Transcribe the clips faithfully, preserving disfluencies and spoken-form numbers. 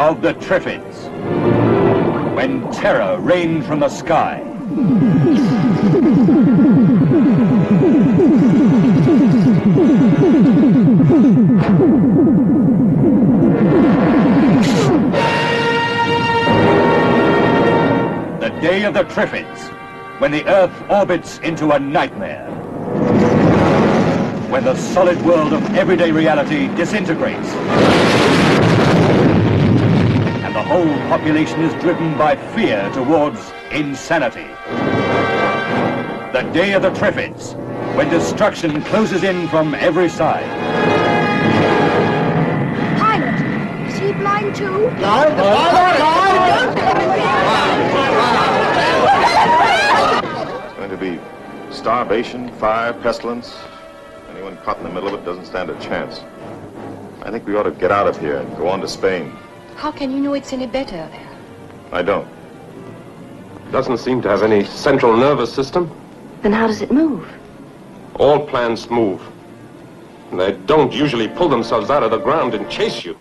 of the Triffids, when terror rained from the sky. The Day of the Triffids, when the Earth orbits into a nightmare. When the solid world of everyday reality disintegrates. And the whole population is driven by fear towards insanity. The Day of the Triffids, when destruction closes in from every side. Pilot, is he blind too? No, the pilot blind! Starvation, fire, pestilence. Anyone caught in the middle of it doesn't stand a chance. I think we ought to get out of here and go on to Spain. How can you know it's any better there? I don't. It doesn't seem to have any central nervous system. Then how does it move? All plants move. And they don't usually pull themselves out of the ground and chase you.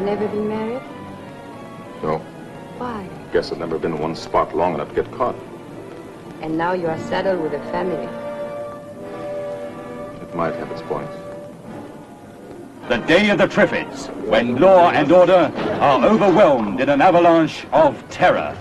Never been married? No. Why? Guess I've never been in one spot long enough to get caught. And now you are saddled with a family. It might have its points. The Day of the Triffids, when law and order are overwhelmed in an avalanche of terror.